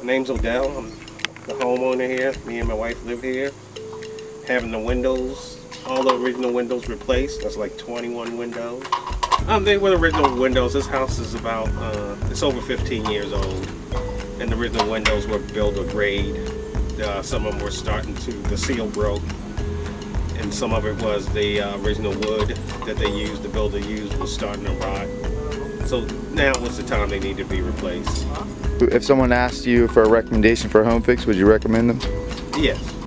My name's Odell. I'm the homeowner here. Me and my wife live here. Having the windows, all the original windows replaced. That's like 21 windows. They were original windows. This house is about, it's over 15 years old. And the original windows were builder grade. Some of them were starting to, the seal broke. And some of it was the original wood that they used, the builder used, was starting to rot. So now was the time they need to be replaced. If someone asked you for a recommendation for a home fix, would you recommend them? Yes.